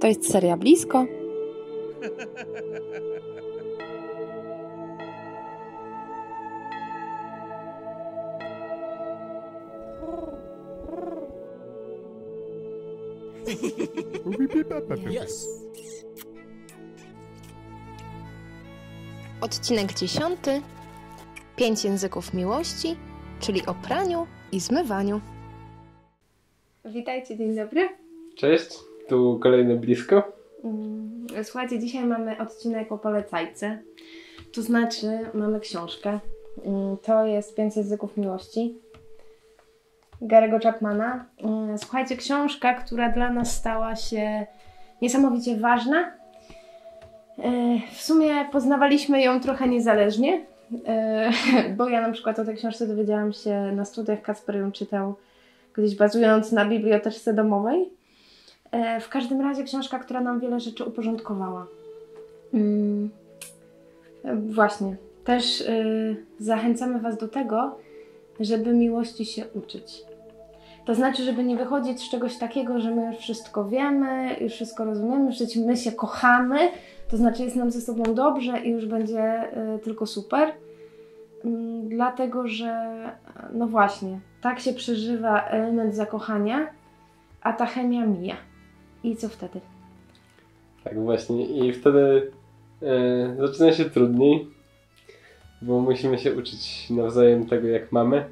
To jest seria Blisko. Odcinek 10. 5 języków miłości, czyli o praniu i zmywaniu. Witajcie, dzień dobry. Cześć, tu kolejne Blisko. Słuchajcie, dzisiaj mamy odcinek o polecajce, to znaczy mamy książkę. To jest 5 języków miłości Gary'ego Chapmana. Słuchajcie, książka, która dla nas stała się niesamowicie ważna. W sumie poznawaliśmy ją trochę niezależnie, bo ja na przykład o tej książce dowiedziałam się na studiach, Kacper ją czytał gdzieś bazując na biblioteczce domowej. W każdym razie książka, która nam wiele rzeczy uporządkowała. Właśnie, też zachęcamy Was do tego, żeby miłości się uczyć. To znaczy, żeby nie wychodzić z czegoś takiego, że my już wszystko wiemy, już wszystko rozumiemy, że my się kochamy, to znaczy jest nam ze sobą dobrze i już będzie tylko super. Dlatego, że no właśnie, tak się przeżywa element zakochania, a ta chemia mija. I co wtedy? Tak właśnie, i wtedy zaczyna się trudniej, bo musimy się uczyć nawzajem tego, jak mamy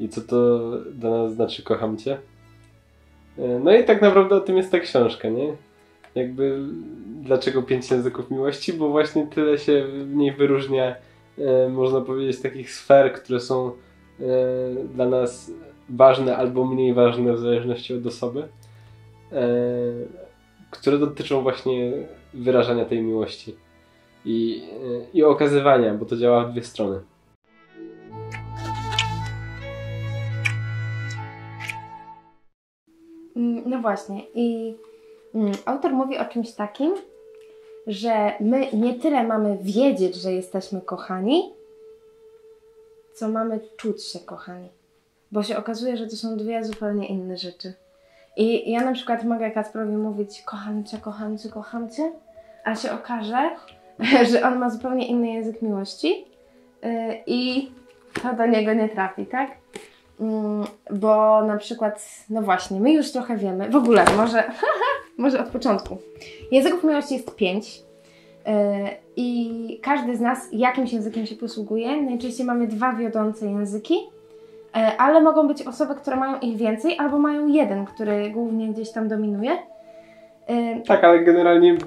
i co to dla nas znaczy kocham Cię. No i tak naprawdę o tym jest ta książka, nie? Jakby dlaczego 5 języków miłości, bo właśnie tyle się w niej wyróżnia, można powiedzieć, takich sfer, które są dla nas ważne albo mniej ważne w zależności od osoby, które dotyczą właśnie wyrażania tej miłości i okazywania, bo to działa w dwie strony. No właśnie i autor mówi o czymś takim, że my nie tyle mamy wiedzieć, że jesteśmy kochani, co mamy czuć się kochani. Bo się okazuje, że to są dwie zupełnie inne rzeczy. I ja na przykład mogę Kacprowi mówić kocham Cię, kocham Cię, kocham Cię, a się okaże, że on ma zupełnie inny język miłości i to do niego nie trafi, tak? Bo na przykład, no właśnie, my już trochę wiemy, w ogóle może od początku. Języków miłości jest 5 i każdy z nas jakimś językiem się posługuje. Najczęściej mamy 2 wiodące języki, ale mogą być osoby, które mają ich więcej albo mają jeden, który głównie gdzieś tam dominuje. Tak, ale generalnie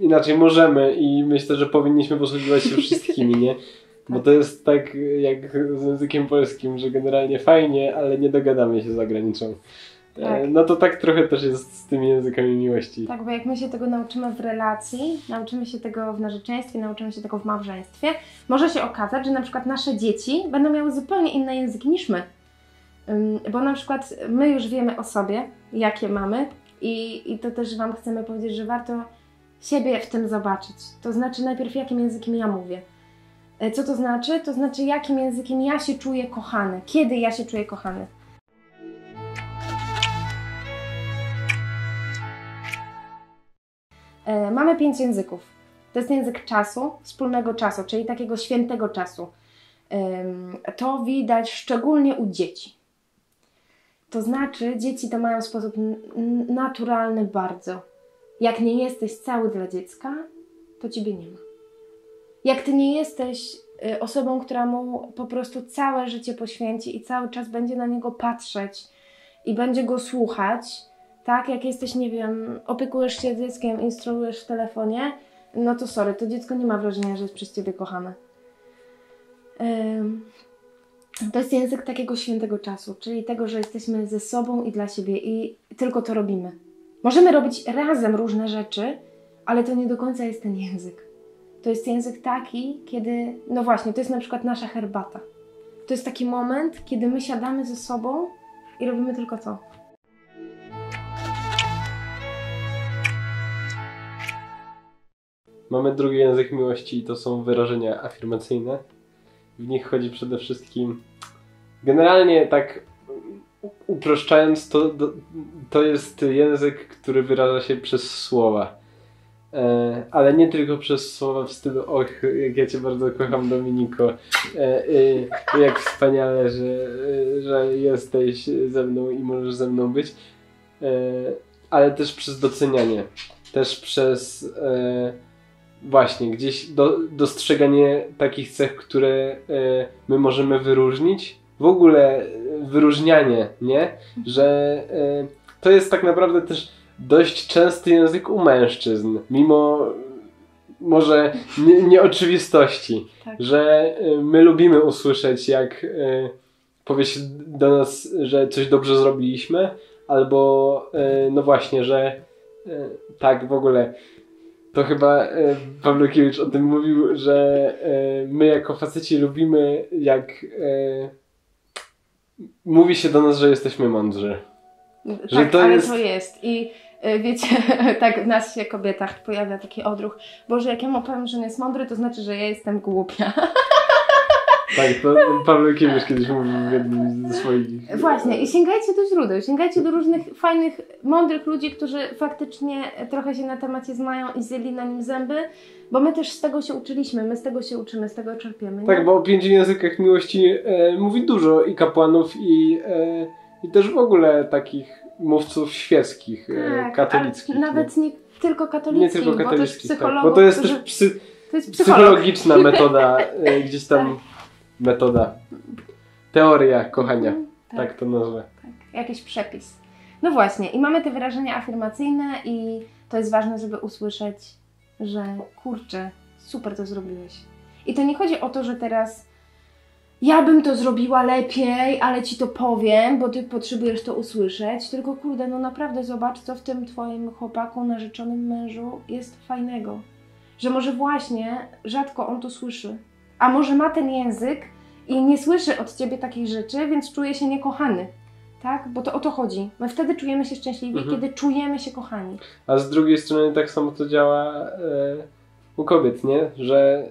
inaczej możemy i myślę, że powinniśmy posługiwać się wszystkimi, nie? Bo to jest tak jak z językiem polskim, że generalnie fajnie, ale nie dogadamy się za granicą. Tak. No to tak trochę też jest z tymi językami miłości. Tak, bo jak my się tego nauczymy w relacji, nauczymy się tego w narzeczeństwie, nauczymy się tego w małżeństwie, może się okazać, że na przykład nasze dzieci będą miały zupełnie inne języki niż my. Bo na przykład my już wiemy o sobie, jakie mamy i to też Wam chcemy powiedzieć, że warto siebie w tym zobaczyć. To znaczy najpierw jakim językiem ja mówię. Co to znaczy? To znaczy jakim językiem ja się czuję kochany, kiedy ja się czuję kochany. Mamy 5 języków. To jest język czasu, wspólnego czasu, czyli takiego świętego czasu. To widać szczególnie u dzieci. To znaczy dzieci to mają w sposób naturalny bardzo. Jak nie jesteś cały dla dziecka, to Ciebie nie ma. Jak Ty nie jesteś osobą, która mu po prostu całe życie poświęci i cały czas będzie na niego patrzeć i będzie go słuchać, tak? Jak jesteś, nie wiem, opiekujesz się dzieckiem, instruujesz w telefonie, no to sorry, to dziecko nie ma wrażenia, że jest przez Ciebie kochane. To jest język takiego świętego czasu, czyli tego, że jesteśmy ze sobą i dla siebie i tylko to robimy. Możemy robić razem różne rzeczy, ale to nie do końca jest ten język. To jest język taki, kiedy, no właśnie, to jest na przykład nasza herbata. To jest taki moment, kiedy my siadamy ze sobą i robimy tylko to. Mamy drugi język miłości i to są wyrażenia afirmacyjne. W nich chodzi przede wszystkim generalnie tak uproszczając, to jest język, który wyraża się przez słowa. Ale nie tylko przez słowa w stylu och, jak ja cię bardzo kocham, Dominiko, jak wspaniale, że jesteś ze mną i możesz ze mną być, ale też przez docenianie, też przez właśnie gdzieś dostrzeganie takich cech, które my możemy wyróżnić, w ogóle wyróżnianie, nie? Że to jest tak naprawdę też dość częsty język u mężczyzn, mimo może nieoczywistości, tak. Że my lubimy usłyszeć, jak powie się do nas, że coś dobrze zrobiliśmy, albo no właśnie, że tak w ogóle. To chyba Pawlokiewicz o tym mówił, że my jako faceci lubimy, jak mówi się do nas, że jesteśmy mądrzy. Tak, że to ale jest... to jest. I wiecie, tak w nas się kobietach pojawia taki odruch. Boże, jak ja mu powiem, że on jest mądry, to znaczy, że ja jestem głupia. Tak, to Pawlokiewicz kiedyś mówił w jednym ze swoich... Właśnie, i sięgajcie do źródeł, sięgajcie do różnych fajnych, mądrych ludzi, którzy faktycznie trochę się na temacie znają i zjedli na nim zęby, bo my też z tego się uczyliśmy, my z tego się uczymy, z tego czerpiemy. Nie? Tak, bo o 5 językach miłości mówi dużo i kapłanów, i też w ogóle takich mówców świeckich, tak, katolickich. Nawet nie tylko katolickich, bo też psychologów. Tak, bo to jest też psychologiczna metoda, gdzieś tam... Tak. Metoda. Teoria kochania. Tak, tak to nazwę. Tak. Jakiś przepis. No właśnie. I mamy te wyrażenia afirmacyjne i to jest ważne, żeby usłyszeć, że kurczę, super to zrobiłeś. I to nie chodzi o to, że teraz ja bym to zrobiła lepiej, ale ci to powiem, bo ty potrzebujesz to usłyszeć. Tylko kurde, no naprawdę zobacz, co w tym twoim chłopaku, narzeczonym mężu jest fajnego. Że może właśnie rzadko on to słyszy. A może ma ten język i nie słyszy od ciebie takich rzeczy, więc czuje się niekochany, tak? Bo to o to chodzi. My wtedy czujemy się szczęśliwi, kiedy czujemy się kochani. A z drugiej strony tak samo to działa u kobiet, nie? Że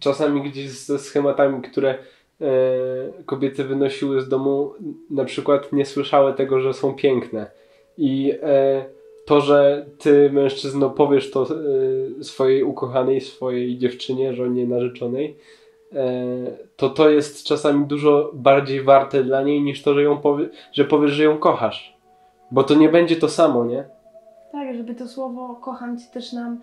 czasami gdzieś ze schematami, które kobiety wynosiły z domu, na przykład nie słyszały tego, że są piękne. I to, że ty, mężczyzno, powiesz to swojej ukochanej, swojej dziewczynie, żonie, narzeczonej, to jest czasami dużo bardziej warte dla niej niż to, że powiesz, że ją kochasz. Bo to nie będzie to samo, nie? Tak, żeby to słowo kocham cię też nam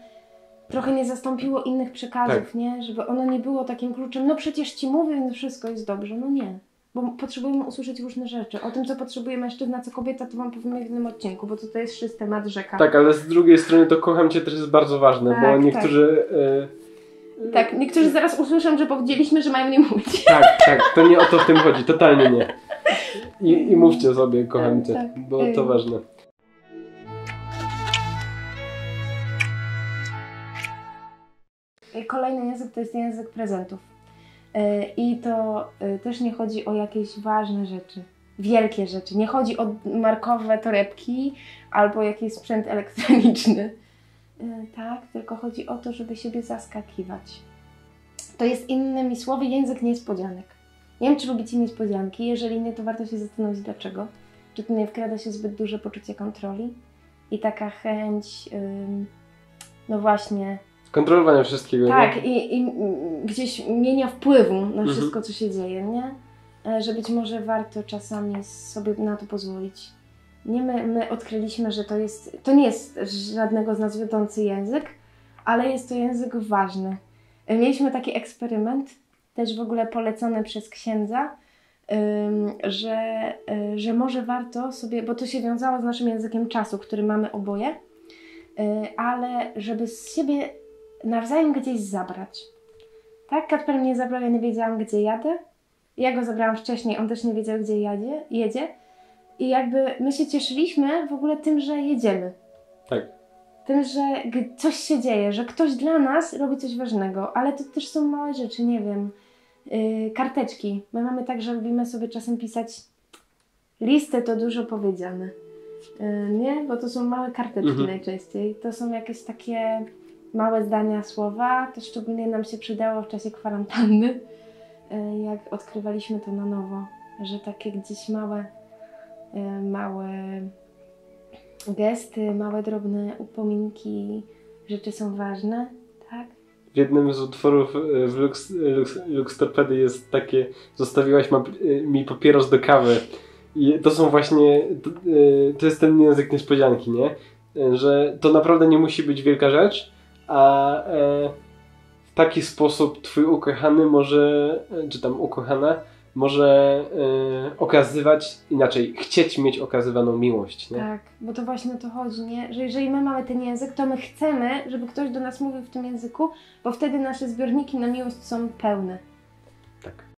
trochę nie zastąpiło innych przekazów, tak. Nie? Żeby ono nie było takim kluczem, no przecież ci mówię, że wszystko jest dobrze. No nie. Bo potrzebujemy usłyszeć różne rzeczy. O tym, co potrzebuje mężczyzna, co kobieta, to wam powiem w innym odcinku, bo to jest czysty temat rzeka. Tak, ale z drugiej strony to kocham cię też jest bardzo ważne, tak, bo niektórzy... Tak. Tak, niektórzy zaraz usłyszą, że powiedzieliśmy, że mają nie mówić. Tak, tak, to nie o to w tym chodzi, totalnie nie. I mówcie sobie, kocham cię, tak. Bo to ważne. Kolejny język to jest język prezentów. I to też nie chodzi o jakieś ważne rzeczy, wielkie rzeczy. Nie chodzi o markowe torebki albo jakiś sprzęt elektroniczny. Tak, tylko chodzi o to, żeby siebie zaskakiwać. To jest innymi słowy język niespodzianek. Nie wiem, czy lubicie niespodzianki. Jeżeli nie, to warto się zastanowić dlaczego. Czy tu nie wkrada się zbyt duże poczucie kontroli i taka chęć, no właśnie... kontrolowania wszystkiego, tak, nie? I gdzieś mienia wpływu na wszystko, co się dzieje, nie? Że być może warto czasami sobie na to pozwolić. Nie, my odkryliśmy, że to nie jest żadnego z nas wiodący język, ale jest to język ważny. Mieliśmy taki eksperyment, też w ogóle polecony przez księdza, że może warto sobie, bo to się wiązało z naszym językiem czasu, który mamy oboje, ale żeby z siebie nawzajem gdzieś zabrać. Tak? Kacper mnie zabrał, ja nie wiedziałam, gdzie jadę. Ja go zabrałam wcześniej, on też nie wiedział, gdzie jedzie. I jakby my się cieszyliśmy w ogóle tym, że jedziemy. Tak. Tym, że coś się dzieje, że ktoś dla nas robi coś ważnego, ale to też są małe rzeczy, nie wiem. Karteczki. My mamy tak, że lubimy sobie czasem pisać listy, to dużo powiedziane. Nie? Bo to są małe karteczki najczęściej. To są jakieś takie... małe zdania, słowa, to szczególnie nam się przydało w czasie kwarantanny, jak odkrywaliśmy to na nowo, że takie gdzieś małe małe gesty, małe drobne upominki, rzeczy są ważne, tak? W jednym z utworów w Lux Turpedii jest takie: zostawiłaś mi papieros do kawy. I to są właśnie, to jest ten język niespodzianki, nie? Że to naprawdę nie musi być wielka rzecz, a w taki sposób twój ukochany może, czy tam ukochana, może okazywać, inaczej, chcieć mieć okazywaną miłość, nie? Tak, bo to właśnie o to chodzi, nie? Że jeżeli my mamy ten język, to my chcemy, żeby ktoś do nas mówił w tym języku, bo wtedy nasze zbiorniki na miłość są pełne. Tak.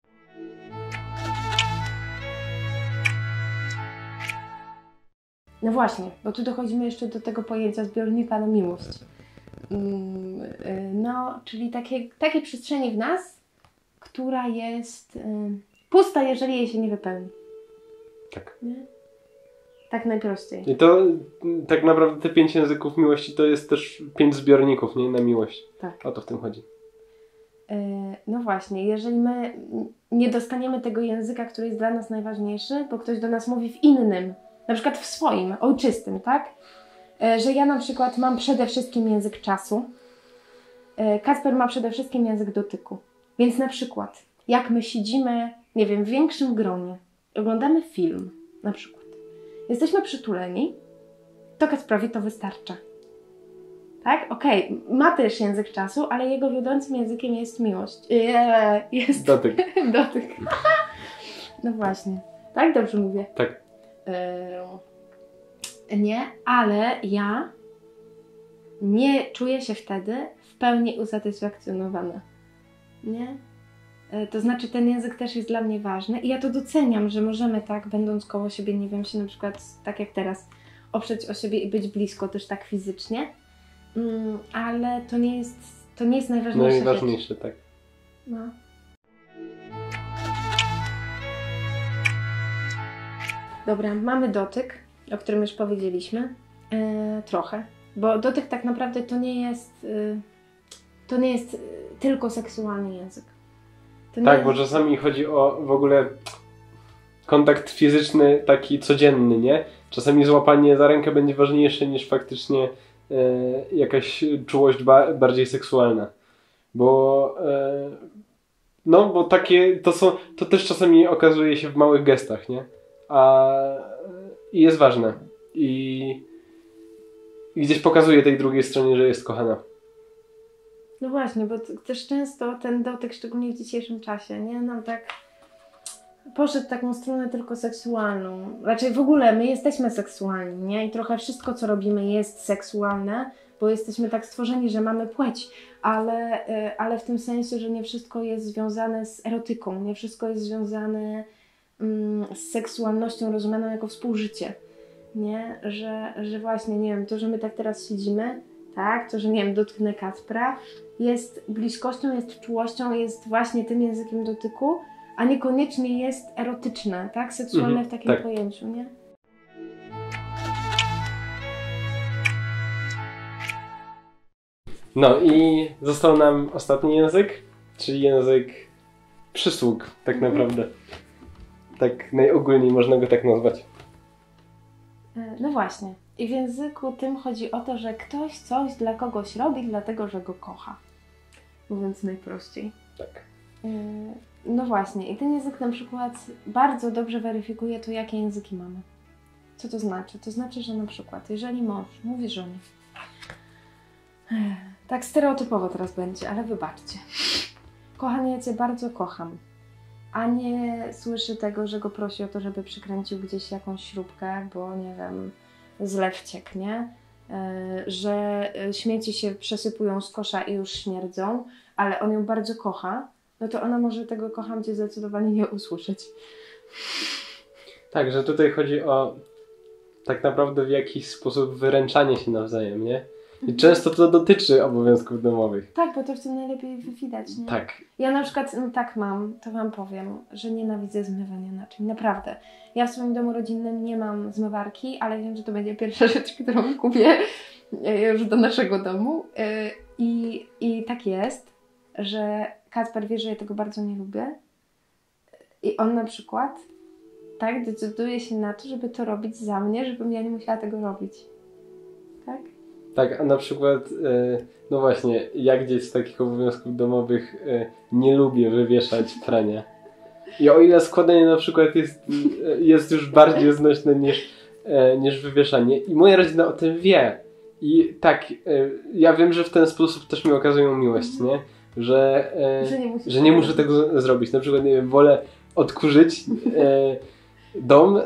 No właśnie, bo tu dochodzimy jeszcze do tego pojęcia zbiornika na miłość. No, czyli takie przestrzeni w nas, która jest pusta, jeżeli jej się nie wypełni. Tak. Nie? Tak najprościej. I to tak naprawdę te 5 języków miłości to jest też 5 zbiorników, nie? Na miłość. Tak. O to w tym chodzi. No właśnie, jeżeli my nie dostaniemy tego języka, który jest dla nas najważniejszy, bo ktoś do nas mówi w innym, na przykład w swoim, ojczystym, tak? Że ja na przykład mam przede wszystkim język czasu, Kacper ma przede wszystkim język dotyku. Więc na przykład, jak my siedzimy, nie wiem, w większym gronie, oglądamy film, na przykład, jesteśmy przytuleni, to Kacprowi to wystarcza. Tak? Okej, ma też język czasu, ale jego wiodącym językiem jest miłość. Jest dotyk. Dotyk. No właśnie. Tak? Dobrze mówię? Tak. Nie, ale ja nie czuję się wtedy w pełni usatysfakcjonowana. Nie? To znaczy ten język też jest dla mnie ważny i ja to doceniam, że możemy tak, będąc koło siebie, nie wiem, się na przykład tak jak teraz oprzeć o siebie i być blisko też tak fizycznie, ale to nie jest najważniejsze. Najważniejsze, tak. No. Dobra, mamy dotyk, o którym już powiedzieliśmy, trochę, bo dotyk tak naprawdę to nie jest tylko seksualny język. Tak, bo czasami chodzi o w ogóle kontakt fizyczny taki codzienny, nie? Czasami złapanie za rękę będzie ważniejsze niż faktycznie jakaś czułość bardziej seksualna, bo no, bo takie to też czasami okazuje się w małych gestach, nie? I jest ważne. I gdzieś pokazuje tej drugiej stronie, że jest kochana. No właśnie, bo też często ten dotyk, szczególnie w dzisiejszym czasie, nie? Nam tak poszedł taką stronę tylko seksualną. Raczej w ogóle my jesteśmy seksualni, nie? I trochę wszystko, co robimy, jest seksualne, bo jesteśmy tak stworzeni, że mamy płeć, ale w tym sensie, że nie wszystko jest związane z erotyką, nie wszystko jest związane z seksualnością rozumianą jako współżycie, nie? Że właśnie, nie wiem, to, że my tak teraz siedzimy, tak? To, że nie wiem, dotknę Kacpra, jest bliskością, jest czułością, jest właśnie tym językiem dotyku, a niekoniecznie jest erotyczne, tak? Seksualne w takim tak. pojęciu, nie? No i został nam ostatni język, czyli język przysług, tak naprawdę. Tak najogólniej można go tak nazwać. No właśnie. I w języku tym chodzi o to, że ktoś coś dla kogoś robi, dlatego że go kocha. Mówiąc najprościej. Tak. No właśnie. I ten język na przykład bardzo dobrze weryfikuje to, jakie języki mamy. Co to znaczy? To znaczy, że na przykład, jeżeli mąż mówi żonie... Tak stereotypowo teraz będzie, ale wybaczcie. Kochanie, ja cię bardzo kocham. A nie słyszy tego, że go prosi o to, żeby przykręcił gdzieś jakąś śrubkę, bo nie wiem, zlew wcieknie, że śmieci się przesypują z kosza i już śmierdzą, ale on ją bardzo kocha, no to ona może tego kocham cię zdecydowanie nie usłyszeć. Tak, że tutaj chodzi o tak naprawdę w jakiś sposób wyręczanie się nawzajem, nie? I często to dotyczy obowiązków domowych. Tak, bo to w tym najlepiej widać, nie? Tak. Ja na przykład, no tak mam, to wam powiem, że nienawidzę zmywania naczyń, naprawdę. Ja w swoim domu rodzinnym nie mam zmywarki, ale wiem, że to będzie pierwsza rzecz, którą kupię już do naszego domu. I tak jest, że Kacper wie, że ja tego bardzo nie lubię. I on na przykład tak, decyduje się na to, żeby to robić za mnie, żebym ja nie musiała tego robić. Tak? Tak, a na przykład, no właśnie, ja gdzieś z takich obowiązków domowych nie lubię wywieszać prania. I o ile składanie na przykład jest już bardziej znośne niż wywieszanie. I moja rodzina o tym wie. I tak, ja wiem, że w ten sposób też mi okazują miłość, nie? Że nie muszę tego zrobić. Na przykład, nie wiem, wolę odkurzyć dom,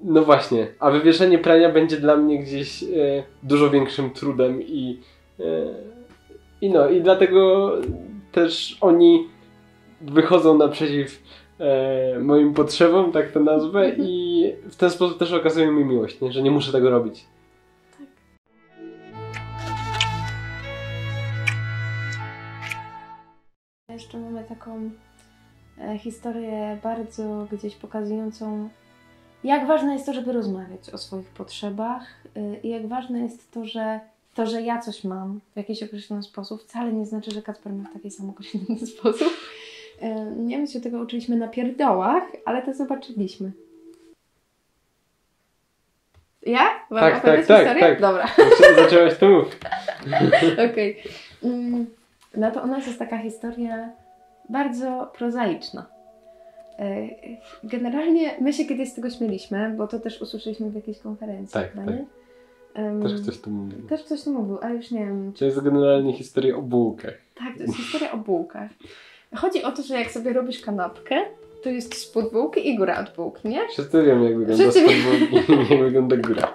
no właśnie, a wywieszenie prania będzie dla mnie gdzieś dużo większym trudem i dlatego też oni wychodzą naprzeciw moim potrzebom, tak to nazwę, i w ten sposób też okazują mi miłość, nie? Że nie muszę tego robić. Jeszcze mamy taką historię bardzo gdzieś pokazującą, jak ważne jest to, żeby rozmawiać o swoich potrzebach i jak ważne jest to, że ja coś mam w jakiś określony sposób, wcale nie znaczy, że Kacper ma w taki sam określony sposób. Nie, my się tego uczyliśmy na pierdołach, ale to zobaczyliśmy. Ja? Mam opowiadać historię? Tak. Dobra. Zaczęłaś to mów. Okej. No to u nas jest taka historia bardzo prozaiczna. Generalnie my się kiedyś z tego śmieliśmy, bo to też usłyszeliśmy w jakiejś konferencji. Tak. Nie? Też ktoś tu mówił. Ale już nie wiem. To jest generalnie historia o bułkach. Tak, to jest historia o bułkach. Chodzi o to, że jak sobie robisz kanapkę, to jest spód bułki i góra od bułki, nie? Wszyscy wiemy, jak wygląda spód bułki i wygląda góra.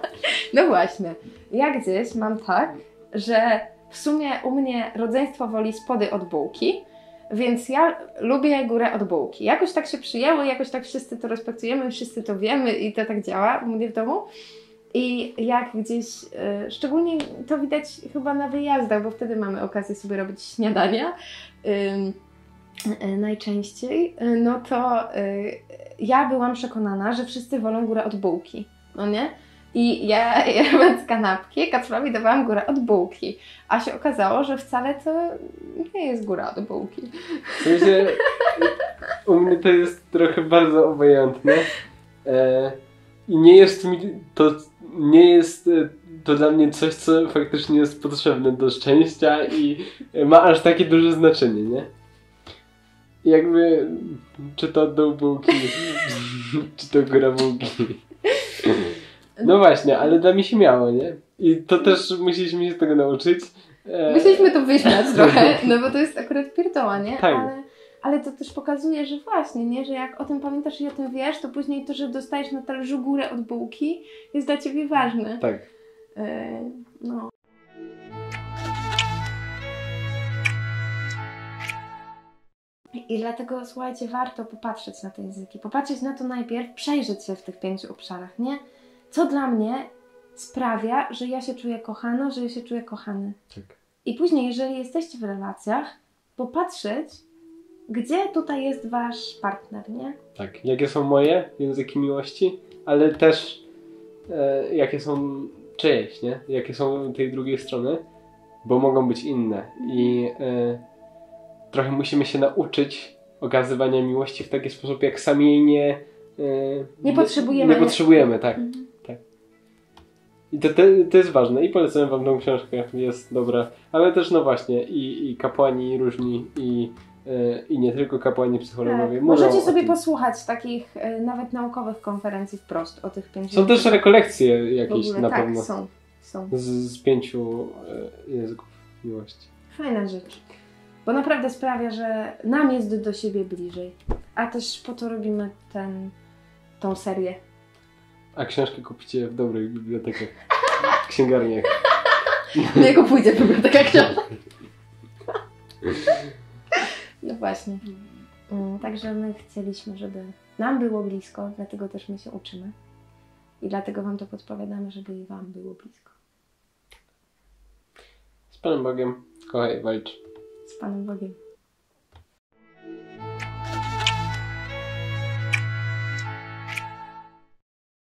No właśnie. Ja gdzieś mam tak, że w sumie u mnie rodzeństwo woli spody od bułki, więc ja lubię górę od bułki. Jakoś tak się przyjęło, jakoś tak wszyscy to respektujemy, wszyscy to wiemy i to tak działa u mnie w domu. I jak gdzieś, szczególnie to widać chyba na wyjazdach, bo wtedy mamy okazję sobie robić śniadania najczęściej, no to ja byłam przekonana, że wszyscy wolą górę od bułki, no nie? I ja robiąc kanapki, Kacprowi dawałam górę od bułki, a się okazało, że wcale to nie jest góra od bułki. W sensie, u mnie to jest trochę bardzo obojętne i nie jest to dla mnie coś, co faktycznie jest potrzebne do szczęścia i ma aż takie duże znaczenie, nie? Jakby, czy to dół bułki, czy to góra bułki. No właśnie, ale dla mnie się miało, nie? I to też musieliśmy się tego nauczyć. Musieliśmy to wyśmiać trochę, no bo to jest akurat pierdoła, nie? Tak. Ale to też pokazuje, że właśnie, nie? Że jak o tym pamiętasz i o tym wiesz, to później to, że dostajesz na talerzu górę od bułki, jest dla ciebie ważne. Tak. No. I dlatego, słuchajcie, warto popatrzeć na te języki. Popatrzeć na to najpierw, przejrzeć się w tych 5 obszarach, nie? Co dla mnie sprawia, że ja się czuję kochana, że ja się czuję kochany. Tak. I później, jeżeli jesteście w relacjach, popatrzeć, gdzie tutaj jest wasz partner, nie? Tak. Jakie są moje języki miłości, ale też jakie są czyjeś, nie? Jakie są tej drugiej strony, bo mogą być inne. I trochę musimy się nauczyć okazywania miłości w taki sposób, jak sami jej nie potrzebujemy, tak. Mhm. I to jest ważne i polecam wam tą książkę, jest dobra, ale też no właśnie i kapłani różni i nie tylko kapłani, psychologowie. Tak. Możecie sobie posłuchać takich nawet naukowych konferencji wprost o tych 5 językach. Są też rekolekcje jakieś na pewno. Tak, są. Z 5 języków miłości. Fajna rzecz, bo naprawdę sprawia, że nam jest do siebie bliżej, a też po to robimy tą serię. A książkę kupicie w dobrych bibliotekach, księgarniach. Nie kupujcie w bibliotekach książek. No właśnie. Także my chcieliśmy, żeby nam było blisko, dlatego też my się uczymy. I dlatego wam to podpowiadamy, żeby i wam było blisko. Z Panem Bogiem. Kochaj, walcz. Z Panem Bogiem.